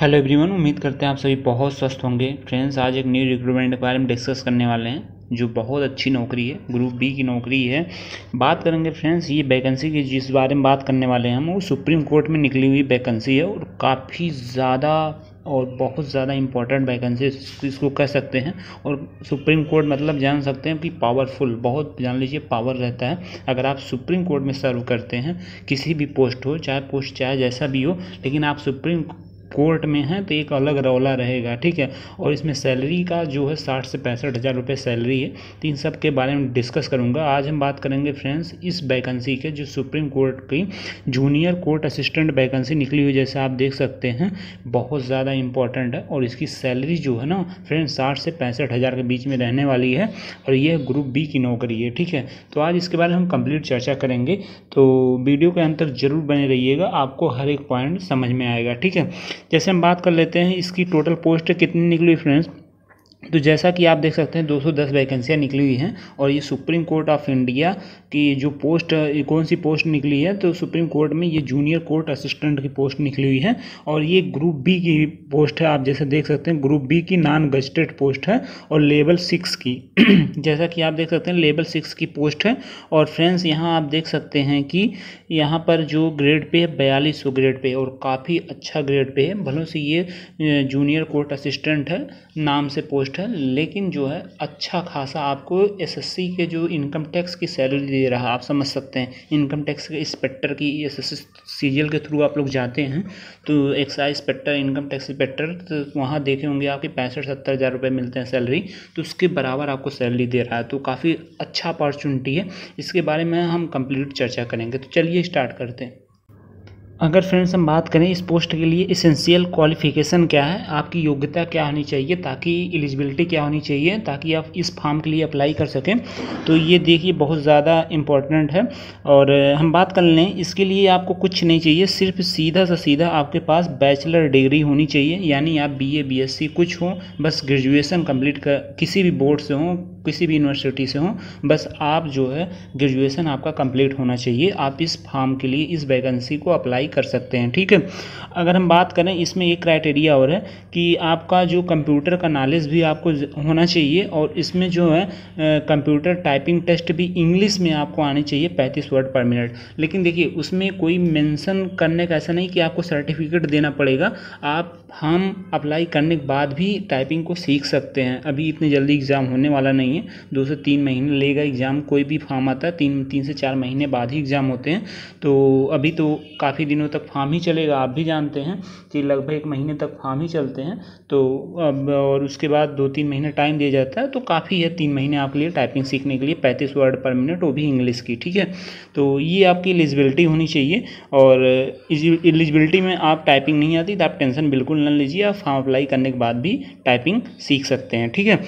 Hello everyone, उम्मीद करते हैं आप सभी बहुत स्वस्थ होंगे। फ्रेंड्स, आज एक न्यू रिक्रूटमेंट के बारे में डिस्कस करने वाले हैं जो बहुत अच्छी नौकरी है, ग्रुप बी की नौकरी है। बात करेंगे फ्रेंड्स, ये वैकेंसी की जिस बारे में बात करने वाले हैं हम, वो सुप्रीम कोर्ट में निकली हुई वैकेंसी है और काफ़ी ज़्यादा और बहुत ज़्यादा इंपॉर्टेंट वैकेंसी इसको कह सकते हैं। और सुप्रीम कोर्ट मतलब जान सकते हैं कि पावरफुल, बहुत जान लीजिए पावर रहता है। अगर आप सुप्रीम कोर्ट में सर्व करते हैं, किसी भी पोस्ट हो, चाहे पोस्ट चाहे जैसा भी हो, लेकिन आप सुप्रीम कोर्ट में हैं तो एक अलग रौला रहेगा, ठीक है। और इसमें सैलरी का जो है 60 से 65 हज़ार रुपये सैलरी है। तो इन सब के बारे में डिस्कस करूंगा। आज हम बात करेंगे फ्रेंड्स इस वैकेंसी के, जो सुप्रीम कोर्ट की जूनियर कोर्ट असिस्टेंट वैकेंसी निकली हुई, जैसे आप देख सकते हैं बहुत ज़्यादा इंपॉर्टेंट है। और इसकी सैलरी जो है ना फ्रेंड्स 60 से 65 हज़ार के बीच में रहने वाली है और यह ग्रुप बी की नौकरी है, ठीक है। तो आज इसके बारे में हम कंप्लीट चर्चा करेंगे, तो वीडियो के अंत तक जरूर बने रहिएगा, आपको हर एक पॉइंट समझ में आएगा, ठीक है। जैसे हम बात कर लेते हैं इसकी टोटल पोस्ट कितनी निकली हुई फ्रेंड्स, तो जैसा कि आप देख सकते हैं 210 वैकेंसियाँ निकली हुई हैं। और ये सुप्रीम कोर्ट ऑफ इंडिया की जो पोस्ट, कौन सी पोस्ट निकली है, तो सुप्रीम कोर्ट में ये जूनियर कोर्ट असिस्टेंट की पोस्ट निकली हुई है और ये ग्रुप बी की पोस्ट है। आप जैसे देख सकते हैं ग्रुप बी की नॉन गजेटेड पोस्ट है और लेवल 6 की जैसा कि आप देख सकते हैं लेवल 6 की पोस्ट है। और फ्रेंड्स यहाँ आप देख सकते हैं कि यहाँ पर जो ग्रेड पे है 4200 ग्रेड पे, और काफ़ी अच्छा ग्रेड पे है। भलों से ये जूनियर कोर्ट असिस्टेंट है, नाम से पोस्ट है, लेकिन जो है अच्छा खासा आपको एसएससी के जो इनकम टैक्स की सैलरी दे रहा है, आप समझ सकते हैं। इनकम टैक्स के इंस्पेक्टर की एसएससी सीजीएल के थ्रू आप लोग जाते हैं तो excise inspector, income tax inspector, तो वहाँ देखे होंगे आपके 65-70 हज़ार रुपये मिलते हैं सैलरी, तो उसके बराबर आपको सैलरी दे रहा है। तो काफ़ी अच्छा अपॉर्चुनिटी है, इसके बारे में हम कंप्लीट चर्चा करेंगे। तो चलिए स्टार्ट करते हैं। अगर फ्रेंड्स हम बात करें इस पोस्ट के लिए एसेंशियल क्वालिफिकेशन क्या है, आपकी योग्यता क्या होनी चाहिए, ताकि एलिजिबिलिटी क्या होनी चाहिए ताकि आप इस फॉर्म के लिए अप्लाई कर सकें, तो ये देखिए बहुत ज़्यादा इम्पोर्टेंट है। और हम बात कर लें, इसके लिए आपको कुछ नहीं चाहिए, सिर्फ सीधा सा सीधा आपके पास बैचलर डिग्री होनी चाहिए, यानी आप BA BSc कुछ हो, बस ग्रेजुएसन कम्प्लीट कर, किसी भी बोर्ड से हो, किसी भी यूनिवर्सिटी से हो, बस आप जो है ग्रेजुएसन आपका कम्प्लीट होना चाहिए। आप इस फॉर्म के लिए, इस वैकेंसी को अप्लाई कर सकते हैं, ठीक है। अगर हम बात करें, इसमें एक क्राइटेरिया और है कि आपका जो कंप्यूटर का नॉलेज भी आपको होना चाहिए, और इसमें जो है कंप्यूटर टाइपिंग टेस्ट भी इंग्लिश में आपको आने चाहिए 35 वर्ड पर मिनट। लेकिन देखिए उसमें कोई मेंशन करने का ऐसा नहीं कि आपको सर्टिफिकेट देना पड़ेगा, आप हम अप्लाई करने के बाद भी टाइपिंग को सीख सकते हैं। अभी इतनी जल्दी एग्ज़ाम होने वाला नहीं है, 2 से 3 महीने लेगा एग्ज़ाम, कोई भी फॉर्म आता है 3 से 4 महीने बाद ही एग्ज़ाम होते हैं, तो अभी तो काफ़ी दिनों तक फार्म ही चलेगा। आप भी जानते हैं कि लगभग 1 महीने तक फार्म ही चलते हैं, तो अब और उसके बाद 2-3 महीने टाइम दिया जाता है, तो काफ़ी है 3 महीने आपके लिए टाइपिंग सीखने के लिए, 35 वर्ड पर मिनट, वो भी इंग्लिश की, ठीक है। तो ये आपकी एलिजिबिलिटी होनी चाहिए। और एलिजिबिलिटी में आप टाइपिंग नहीं आती तो आप टेंशन बिल्कुल ना लीजिए, आप फॉर्म अप्लाई करने के बाद भी टाइपिंग सीख सकते हैं, ठीक है।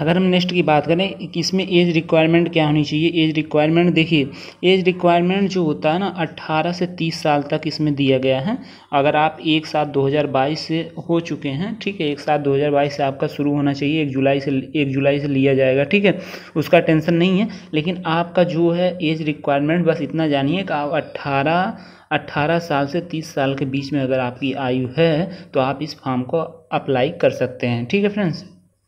अगर हम नेक्स्ट की बात करें कि इसमें एज रिक्वायरमेंट क्या होनी चाहिए, एज रिक्वायरमेंट देखिए, एज रिक्वायरमेंट जो होता है ना 18 से 30 साल तक इसमें दिया गया है। अगर आप 1/7/2022 से हो चुके हैं, ठीक है, 1/7/2022 से आपका शुरू होना चाहिए, 1 जुलाई से लिया जाएगा, ठीक है, उसका टेंशन नहीं है। लेकिन आपका जो है एज रिक्वायरमेंट, बस इतना जानिए कि आप 18 साल से 30 साल के बीच में अगर आपकी आयु है तो आप इस फॉर्म को अप्लाई कर सकते हैं, ठीक है फ्रेंड्स।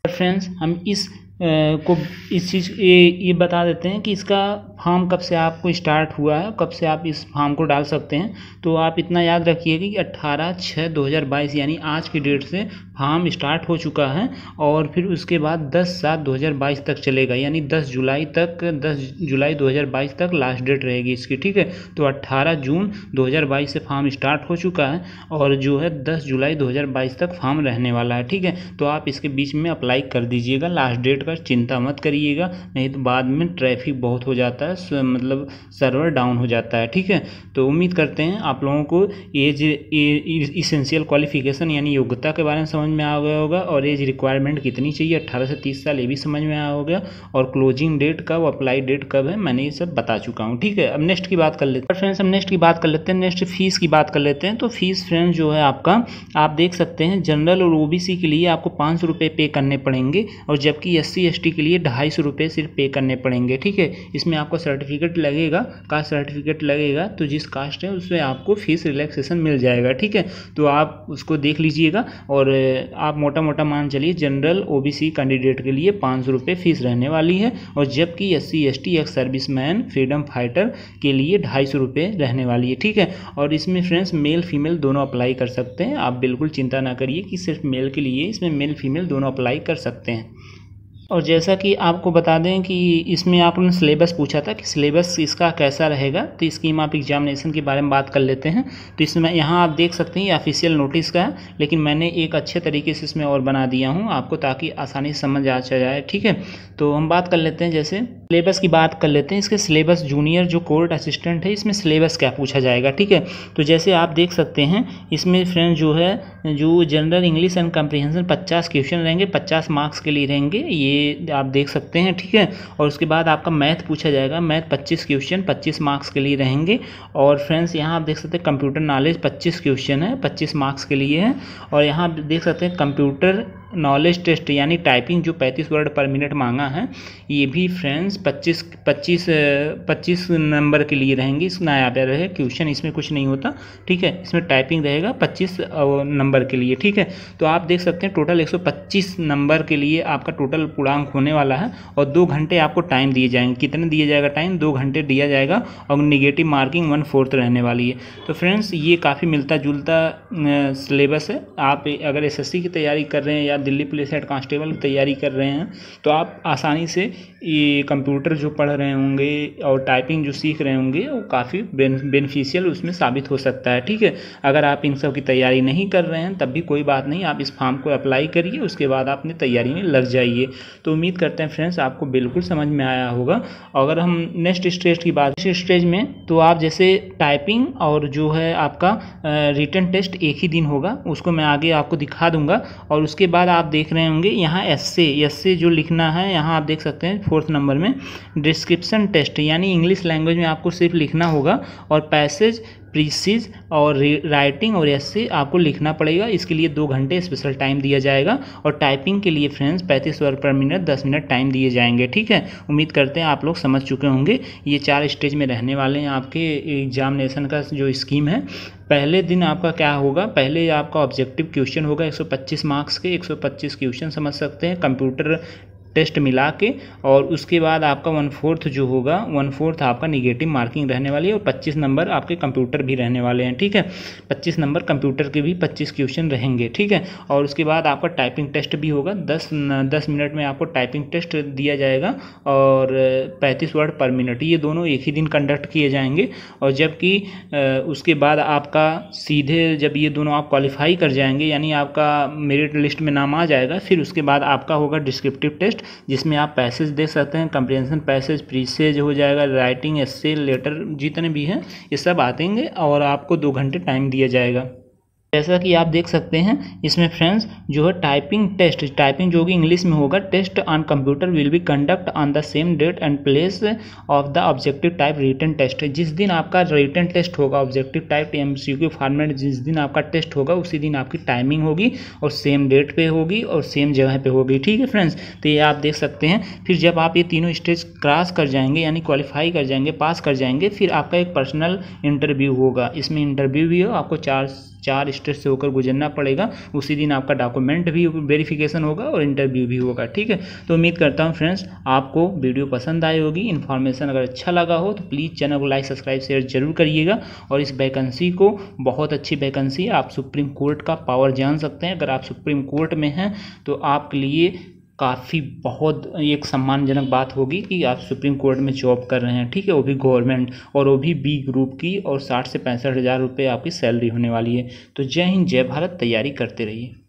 फ्रेंड्स हम ये बता देते हैं कि इसका फॉर्म कब से आपको स्टार्ट हुआ है, कब से आप इस फॉर्म को डाल सकते हैं। तो आप इतना याद रखिएगा कि 18/6/2022 यानी आज की डेट से फॉर्म स्टार्ट हो चुका है, और फिर उसके बाद 10/7/2022 तक चलेगा, यानी 10 जुलाई 2022 तक लास्ट डेट रहेगी इसकी, ठीक है। तो 18 जून 2022 से फॉर्म स्टार्ट हो चुका है और जो है 10 जुलाई 2022 तक फॉर्म रहने वाला है, ठीक है। तो आप इसके बीच में अप्लाई कर दीजिएगा, लास्ट डेट का चिंता मत करिएगा, नहीं तो बाद में ट्रैफिक बहुत हो जाता है, मतलब सर्वर डाउन हो जाता है, ठीक है। तो उम्मीद करते हैं आप लोगों को एज एसेंशियल क्वालिफिकेशन यानी योग्यता के बारे में समझ समझ में आ गया होगा, और एज रिक्वायरमेंट कितनी चाहिए 18 से 30 साल ये भी समझ में आया होगा, और क्लोजिंग डेट कब, अप्लाई डेट कब है, मैंने ये सब बता चुका हूँ। ठीक है, अब नेक्स्ट की बात कर लेते हैं फ्रेंड्स, हम नेक्स्ट की बात कर लेते हैं, नेक्स्ट फीस की बात कर लेते हैं। तो फीस फ्रेंड्स जो है आपका, आप देख सकते हैं जनरल और OBC के लिए आपको 500 रुपये पे करने पड़ेंगे, और जबकि SC ST के लिए 250 रुपये सिर्फ पे करने पड़ेंगे। ठीक है, इसमें आपको सर्टिफिकेट लगेगा, कास्ट सर्टिफिकेट लगेगा, तो जिस कास्ट है उसमें आपको फीस रिलैक्सेशन मिल जाएगा। ठीक है, तो आप उसको देख लीजिएगा, और आप मोटा मोटा मान चलिए जनरल OBC कैंडिडेट के लिए 500 रुपये फीस रहने वाली है, और जबकि SC ST ex serviceman freedom fighter के लिए 250 रुपये रहने वाली है। ठीक है, और इसमें फ्रेंड्स मेल फीमेल दोनों अप्लाई कर सकते हैं, आप बिल्कुल चिंता ना करिए कि सिर्फ मेल के लिए, इसमें मेल फीमेल दोनों अप्लाई कर सकते हैं। और जैसा कि आपको बता दें कि इसमें आपने सिलेबस पूछा था कि सिलेबस इसका कैसा रहेगा, तो स्कीम ऑफ एग्जामिनेशन के बारे में बात कर लेते हैं। तो इसमें यहाँ आप देख सकते हैं ऑफिशियल नोटिस का है, लेकिन मैंने एक अच्छे तरीके से इसमें और बना दिया हूँ आपको, ताकि आसानी से समझ आ जाए। ठीक है, तो हम बात कर लेते हैं, जैसे सिलेबस की बात कर लेते हैं, इसके सिलेबस जूनियर जो कोर्ट असिस्टेंट है इसमें सिलेबस क्या पूछा जाएगा। ठीक है, तो जैसे आप देख सकते हैं इसमें फ्रेंड्स जो है, जो general English and comprehension 50 question रहेंगे, 50 मार्क्स के लिए रहेंगे, ये आप देख सकते हैं। ठीक है, और उसके बाद आपका मैथ पूछा जाएगा, मैथ 25 क्वेश्चन 25 मार्क्स के लिए रहेंगे, और फ्रेंड्स यहाँ आप देख सकते हैं कंप्यूटर नॉलेज 25 क्वेश्चन है, 25 मार्क्स के लिए है, और यहाँ आप देख सकते हैं कंप्यूटर नॉलेज टेस्ट यानी टाइपिंग जो 35 वर्ड पर मिनट मांगा है, ये भी फ्रेंड्स 25 नंबर के लिए रहेंगे। इस नया रहेगा क्वेश्चन, इसमें कुछ नहीं होता। ठीक है, इसमें टाइपिंग रहेगा 25 नंबर के लिए। ठीक है, तो आप देख सकते हैं टोटल 125 नंबर के लिए आपका टोटल पूर्णांक होने वाला है, और 2 घंटे आपको टाइम दिए जाएंगे। कितने दिया जाएगा टाइम, 2 घंटे दिया जाएगा, और निगेटिव मार्किंग 1/4 रहने वाली है। तो फ्रेंड्स ये काफ़ी मिलता जुलता सिलेबस है। आप अगर SSC की तैयारी कर रहे हैं या दिल्ली पुलिस हेड कांस्टेबल की तैयारी कर रहे हैं, तो आप आसानी से ये कंप्यूटर जो पढ़ रहे होंगे और टाइपिंग जो सीख रहे होंगे, वो काफ़ी बेनिफिशियल उसमें साबित हो सकता है। ठीक है, अगर आप इन सब की तैयारी नहीं कर रहे हैं तब भी कोई बात नहीं, आप इस फॉर्म को अप्लाई करिए, उसके बाद आपने तैयारी में लग जाइए। तो उम्मीद करते हैं फ्रेंड्स आपको बिल्कुल समझ में आया होगा। अगर हम नेक्स्ट स्टेज की बात, नेक्स्ट स्टेज में तो आप जैसे टाइपिंग और जो है आपका रिटन टेस्ट एक ही दिन होगा, उसको मैं आगे आपको दिखा दूंगा। और उसके बाद आप देख रहे होंगे यहाँ एस्से जो लिखना है, यहाँ आप देख सकते हैं 4th नंबर में डिस्क्रिप्शन टेस्ट यानी इंग्लिश लैंग्वेज में आपको सिर्फ लिखना होगा, और पैसेज प्रीसीज और राइटिंग और ऐसे आपको लिखना पड़ेगा। इसके लिए 2 घंटे स्पेशल टाइम दिया जाएगा, और टाइपिंग के लिए फ्रेंड्स 35 वर्ड पर मिनट 10 मिनट टाइम दिए जाएंगे। ठीक है, उम्मीद करते हैं आप लोग समझ चुके होंगे। ये 4 स्टेज में रहने वाले हैं आपके एग्जामिनेशन का जो स्कीम है। पहले दिन आपका क्या होगा, पहले आपका ऑब्जेक्टिव क्वेश्चन होगा 125 मार्क्स के, 125 क्वेश्चन समझ सकते हैं कंप्यूटर टेस्ट मिला के, और उसके बाद आपका 1/4 जो होगा, 1/4 आपका निगेटिव मार्किंग रहने वाली है, और 25 नंबर आपके कंप्यूटर भी रहने वाले हैं। ठीक है, 25 नंबर कंप्यूटर के भी 25 क्वेश्चन रहेंगे। ठीक है, और उसके बाद आपका टाइपिंग टेस्ट भी होगा, 10 मिनट में आपको टाइपिंग टेस्ट दिया जाएगा, और 35 वर्ड पर मिनट, ये दोनों एक ही दिन कंडक्ट किए जाएंगे। और जबकि उसके बाद आपका सीधे जब ये दोनों आप क्वालिफाई कर जाएंगे, यानी आपका मेरिट लिस्ट में नाम आ जाएगा, फिर उसके बाद आपका होगा डिस्क्रिप्टिव टेस्ट, जिसमें आप पैसेज देख सकते हैं, कंप्रिहेंशन पैसेज प्रीसेज हो जाएगा, राइटिंग एस्से लेटर जितने भी हैं ये सब आएंगे, और आपको 2 घंटे टाइम दिया जाएगा। जैसा कि आप देख सकते हैं इसमें फ्रेंड्स जो है टाइपिंग टेस्ट, टाइपिंग जो कि इंग्लिश में होगा, test on computer will be conduct on the same date and place of the objective type written test. जिस दिन आपका रिटन टेस्ट होगा, ऑब्जेक्टिव टाइप MCQ फॉर्मेट, जिस दिन आपका टेस्ट होगा उसी दिन आपकी टाइमिंग होगी, और सेम डेट पे होगी और सेम जगह पर होगी। ठीक है फ्रेंड्स, तो ये आप देख सकते हैं। फिर जब आप ये तीनों स्टेज क्रॉस कर जाएंगे, यानी क्वालिफाई कर जाएंगे, पास कर जाएंगे, फिर आपका एक पर्सनल इंटरव्यू होगा। इसमें इंटरव्यू भी हो, आपको 4 स्टेज से होकर गुजरना पड़ेगा। उसी दिन आपका डॉक्यूमेंट भी वेरिफिकेशन होगा और इंटरव्यू भी होगा। ठीक है, तो उम्मीद करता हूं फ्रेंड्स आपको वीडियो पसंद आई होगी। इन्फॉर्मेशन अगर अच्छा लगा हो तो प्लीज़ चैनल को लाइक सब्सक्राइब शेयर जरूर करिएगा। और इस वैकेंसी को, बहुत अच्छी वैकेंसी है, आप सुप्रीम कोर्ट का पावर जान सकते हैं। अगर आप सुप्रीम कोर्ट में हैं तो आपके लिए काफ़ी बहुत एक सम्मानजनक बात होगी कि आप सुप्रीम कोर्ट में जॉब कर रहे हैं। ठीक है, वो भी गवर्नमेंट, और वो भी B ग्रुप की, और 60 से 65 हज़ार रुपये आपकी सैलरी होने वाली है। तो जय हिंद, जय भारत, तैयारी करते रहिए।